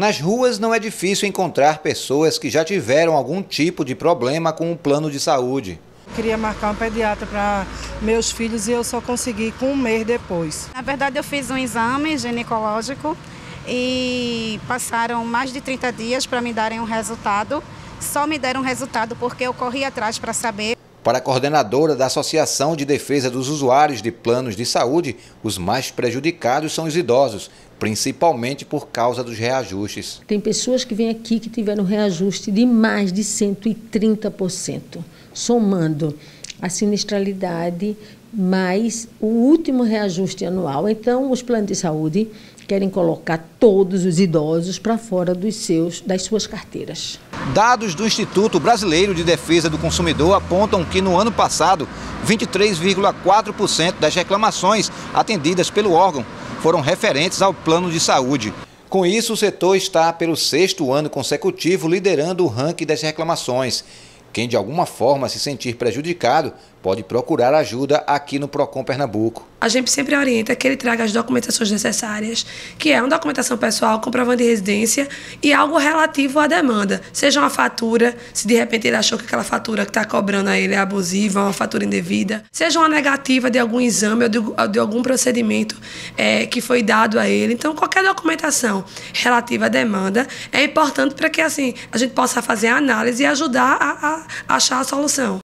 Nas ruas não é difícil encontrar pessoas que já tiveram algum tipo de problema com o plano de saúde. Queria marcar um pediatra para meus filhos e eu só consegui com um mês depois. Na verdade, eu fiz um exame ginecológico e passaram mais de 30 dias para me darem um resultado. Só me deram um resultado porque eu corri atrás para saber. Para a coordenadora da Associação de Defesa dos Usuários de Planos de Saúde, os mais prejudicados são os idosos, principalmente por causa dos reajustes. Tem pessoas que vêm aqui que tiveram reajuste de mais de 130%, somando a sinistralidade mais o último reajuste anual. Então, os planos de saúde querem colocar todos os idosos para fora das suas carteiras. Dados do Instituto Brasileiro de Defesa do Consumidor apontam que no ano passado, 23,4% das reclamações atendidas pelo órgão foram referentes ao plano de saúde. Com isso, o setor está pelo 6º ano consecutivo liderando o ranking das reclamações. Quem de alguma forma se sentir prejudicado pode procurar ajuda aqui no Procon Pernambuco. A gente sempre orienta que ele traga as documentações necessárias, que é uma documentação pessoal, comprovante de residência e algo relativo à demanda. Seja uma fatura, se de repente ele achou que aquela fatura que está cobrando a ele é abusiva, uma fatura indevida. Seja uma negativa de algum exame ou de algum procedimento que foi dado a ele. Então, qualquer documentação relativa à demanda é importante para que assim, a gente possa fazer a análise e ajudar a achar a solução.